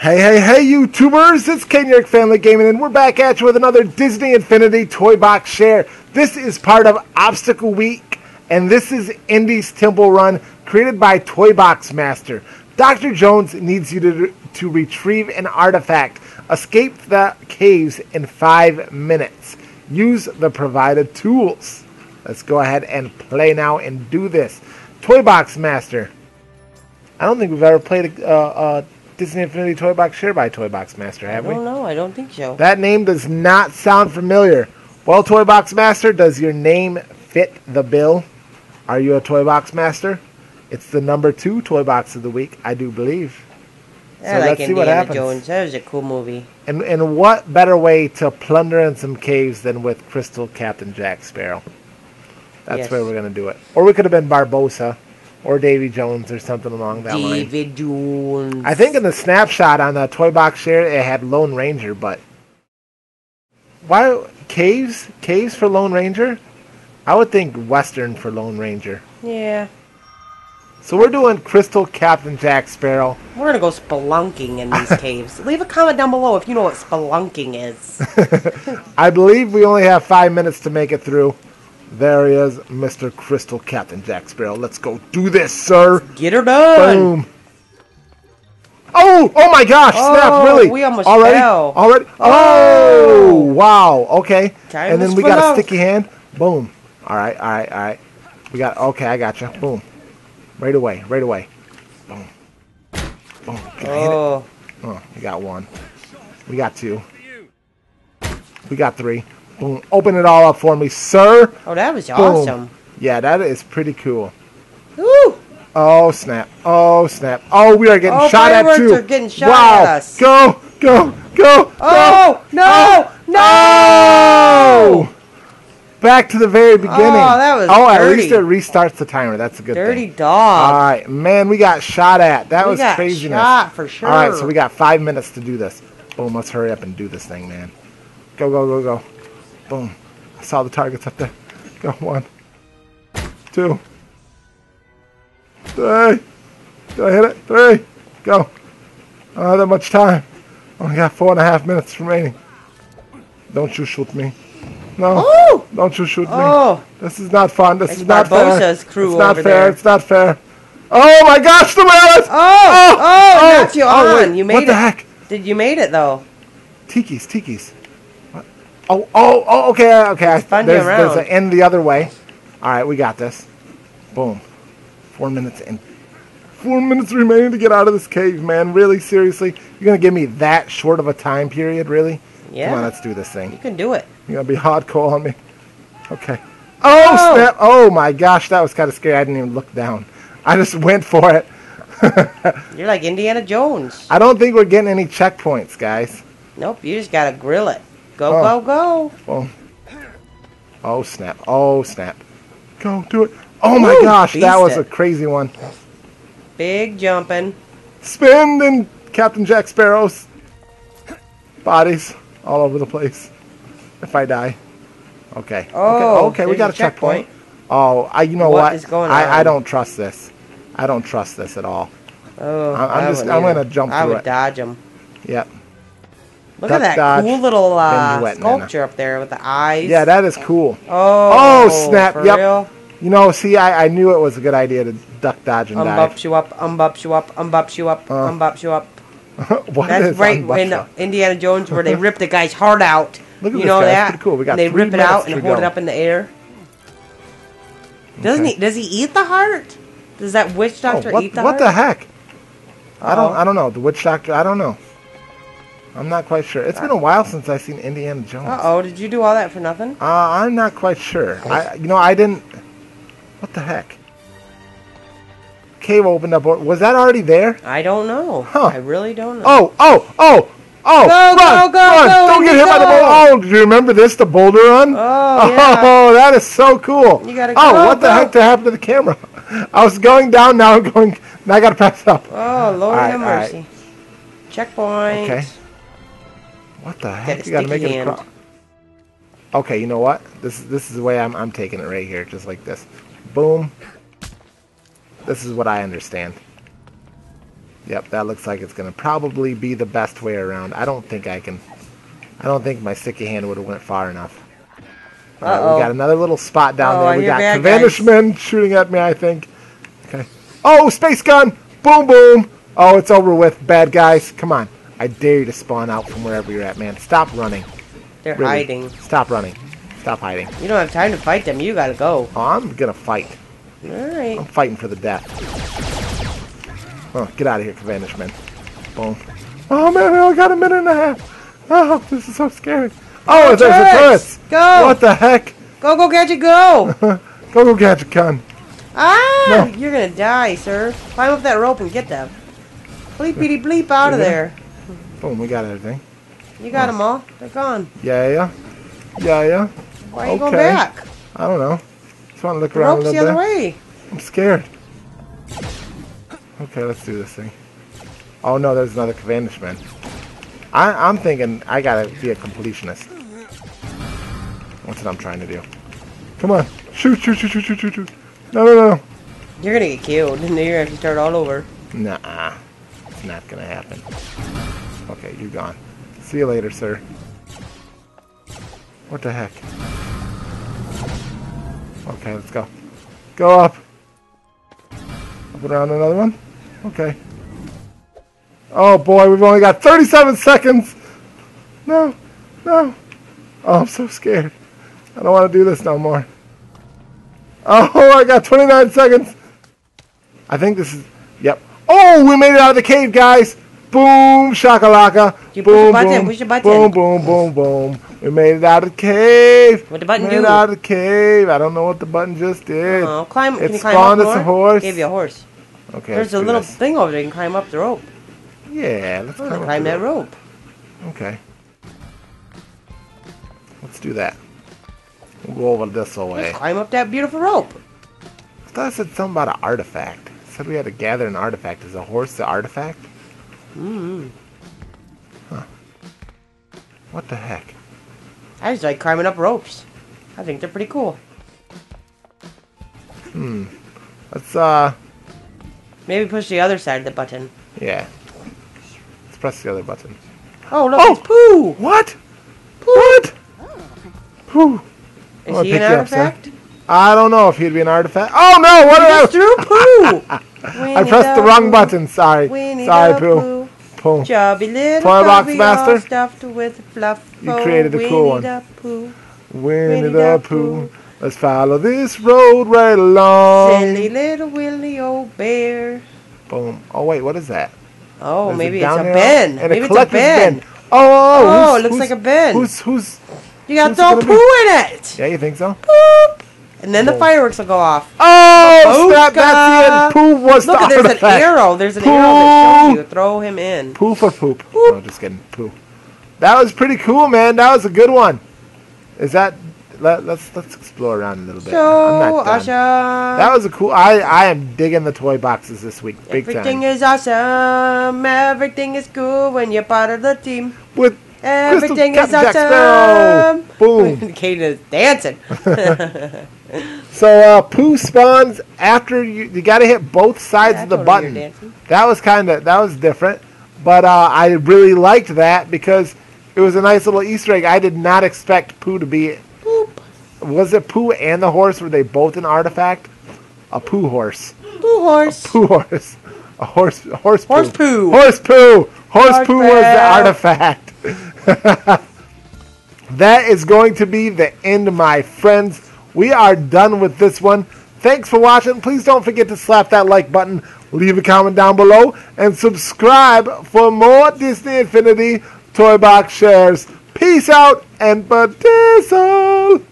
Hey, YouTubers, it's Ken Yurk Family Gaming, and we're back at you with another Disney Infinity Toy Box Share. This is part of Obstacle Week, and this is Indy's Temple Run, created by Toy Box Master. Dr. Jones needs you to retrieve an artifact. Escape the caves in 5 minutes. Use the provided tools. Let's go ahead and play now and do this. Toy Box Master. I don't think we've ever played a Disney Infinity Toy Box Share by Toy Box Master, have we? I don't know. I don't think so. That name does not sound familiar. Well, Toy Box Master, does your name fit the bill? Are you a Toy Box Master? It's the number 2 Toy Box of the week, I do believe. Yeah, so like let's see Indiana what happens. Jones. That was a cool movie. And what better way to plunder in some caves than with Crystal Captain Jack Sparrow? That's yes. Where we're going to do it. Or we could have been Barbosa. Or Davy Jones or something along that line. Davy Jones. I think in the snapshot on the Toy Box Share, it had Lone Ranger, but... Why... Caves? Caves for Lone Ranger? I would think Western for Lone Ranger. Yeah. So we're doing Crystal Captain Jack Sparrow. We're going to go spelunking in these caves. Leave a comment down below if you know what spelunking is. I believe we only have 5 minutes to make it through. There he is, Mr. Crystal Captain Jack Sparrow. Let's go do this, sir. Get her done. Boom. Oh my gosh. Oh, snap, really? We almost fell. Already? Oh, wow. Okay. Time and then we got a sticky hand. Boom. All right. We got, okay, I gotcha. Boom. Right away. Boom. Boom. Can I hit it? Oh, we got 1. We got 2. We got 3. Boom. Open it all up for me, sir. Oh, that was awesome. Yeah, that is pretty cool. Woo! Oh, snap. Oh, we are getting shot at, too. Are getting shot at us. Wow. Go. Oh, no. Back to the very beginning. Oh, that was dirty. At least it restarts the timer. That's a good thing. Dirty dog. All right, man, we got shot at. That was craziness. We got shot for sure. All right, so we got 5 minutes to do this. Boom, let's hurry up and do this thing, man. Go. Boom. I saw the targets up there. Go. 1, 2, 3. Did I hit it? 3. Go. I don't have that much time. Only got 4.5 minutes remaining. Don't you shoot me. No. Ooh! Don't you shoot me. This is not fun. This is not fair. It's not fair. Oh my gosh, the man! Oh, got you on. You made it. What the heck? You made it though. Tiki's. Oh, okay. There's an end the other way. All right, we got this. Boom. 4 minutes in. 4 minutes remaining to get out of this cave, man. Really, seriously? You're going to give me that short of a time period, really? Yeah. Come on, let's do this thing. You can do it. You're going to be hardcore on me. Okay. Oh, snap. Oh, my gosh. That was kind of scary. I didn't even look down. I just went for it. You're like Indiana Jones. I don't think we're getting any checkpoints, guys. Nope. You just got to grill it. Go. Oh, snap. Go, do it. Oh, my gosh. That was a crazy one. Big jumping. Spin and Captain Jack Sparrow's bodies all over the place. If I die. Okay. Okay, we got a checkpoint. You know what? Is going on? I don't trust this. I don't trust this at all. Oh, I'm going to jump through it. I would dodge them. Yep. Look at that cool little sculpture up there with the eyes. Yeah, that is cool. Oh snap. For real? You know, see, I knew it was a good idea to duck, dodge, and dive. Umbups you up. That's right when Indiana Jones, where they rip the guy's heart out. Look at this guy. That's pretty cool. We got and they rip it out and hold it up in the air. Doesn't he? Does he eat the heart? Does that witch doctor eat the heart? What the heck? I don't know. The witch doctor, I don't know. I'm not quite sure. It's been a while since I've seen Indiana Jones. Uh-oh, did you do all that for nothing? I'm not quite sure. I didn't... What the heck? Cave opened up. Was that already there? I don't know. Huh. I really don't know. Oh! Go, run. Don't get hit by the boulder. Oh, do you remember this? The boulder run? Oh, yeah. Oh, that is so cool. You gotta what the heck happened to the camera? I was going down, now I'm going... Now I gotta pass up. Oh, Lord have mercy. Right. Checkpoint. Okay. What the heck? You gotta make it across. Okay, you know what? This is the way I'm taking it right here, just like this. Boom. This is what I understand. Yep, that looks like it's going to probably be the best way around. I don't think I can. I don't think my sticky hand would have went far enough. All right, we got another little spot down there. We got Vanishman shooting at me, I think. Okay. Oh, space gun! Boom, boom! Oh, it's over with, bad guys. Come on. I dare you to spawn out from wherever you're at, man. Stop running. They're hiding. Stop running. Stop hiding. You don't have time to fight them. You gotta go. Oh, I'm gonna fight. All right. I'm fighting for the death. Oh, get out of here, Vanishman. Boom. Oh, man, we only got a minute and a half. Oh, this is so scary. Oh, there's a turret! Go! What the heck? Go, go, Gadget, go! Go, go, Gadget, gun. Ah! No. You're gonna die, sir. Climb up that rope and get them. Bleepity bleep out of there. Boom, we got everything. You got them all. They're gone. Yeah, yeah. Yeah, yeah. Why are you going back? I don't know. Just want to look around a little bit. The rope's the other way. I'm scared. Okay, let's do this thing. Oh, no, there's another Vanishman. I'm thinking I gotta be a completionist. That's what I'm trying to do. Come on. Shoot, shoot, shoot, shoot, shoot, shoot, shoot. No, no, no. You're gonna get killed, and then you're gonna have to start all over. Nuh-uh. It's not gonna happen. Okay, you're gone. See you later, sir. What the heck? Okay, let's go. Go up. Up and around another one. Okay. Oh boy, we've only got 37 seconds! No, no. Oh, I'm so scared. I don't want to do this no more. Oh, I got 29 seconds! I think this is... Yep. Oh, we made it out of the cave, guys! Boom, shakalaka. You boom, push the button, boom, push the button. Boom, boom, boom, boom. We made it out of the cave. What the button do? Made it out of the cave. I don't know what the button just did. Oh, climb. It can spawned us a horse. Gave you a horse. Okay. There's a little thing over there. You can climb up the rope. Yeah, let's climb that rope. Okay. Let's do that. We'll go over this way. Let's climb up that beautiful rope. I thought I said something about an artifact. I said we had to gather an artifact. Is a horse the artifact? Mm-hmm. Huh. What the heck? I just like climbing up ropes. I think they're pretty cool. Hmm. Let's, maybe push the other side of the button. Yeah. Let's press the other button. Oh, look, it's Pooh! What? Pooh! What? Pooh. Is he an artifact? I don't know if he'd be an artifact. Oh, no! What did I... through Pooh! I pressed the wrong button. Sorry. Sorry, Pooh. Pooh. Chubby little Toy Box Master. Stuffed with fluff. You created a cool one. Winnie the Pooh. Let's follow this road right along. Silly little Willy old bear. Boom. Oh, wait. What is that? Oh, maybe it's a bin. Maybe it's a bin. Oh, it looks like a bin. Who's... You got to throw Pooh in it. Yeah, you think so? Pooh. And then the fireworks will go off. Oh, snap, that's the end. Pooh was the artifact. Look, there's an arrow. There's an arrow that shows you. Throw him in. Pooh for poop. Poop. No, just kidding. Pooh. That was pretty cool, man. That was a good one. Is that... Let's explore around a little bit. So, I'm not done. That was a cool... I am digging the toy boxes this week. Big time. Everything is awesome. Everything is cool when you're part of the team. With... Everything is awesome. Boom. Kate is dancing. So Pooh spawns after you got to hit both sides of the button. That was different, but I really liked that because it was a nice little Easter egg. I did not expect Pooh to be. Boop. Was it Pooh and the horse? Were they both an artifact? A Pooh horse. Pooh horse. A Pooh horse. A horse. Horse Pooh. Horse Pooh. Horse Pooh. Horse Pooh was the artifact. That is going to be the end, my friends. We are done with this one. Thanks for watching. Please don't forget to slap that like button, leave a comment down below, and subscribe for more Disney Infinity Toy Box Shares. Peace out and peace out.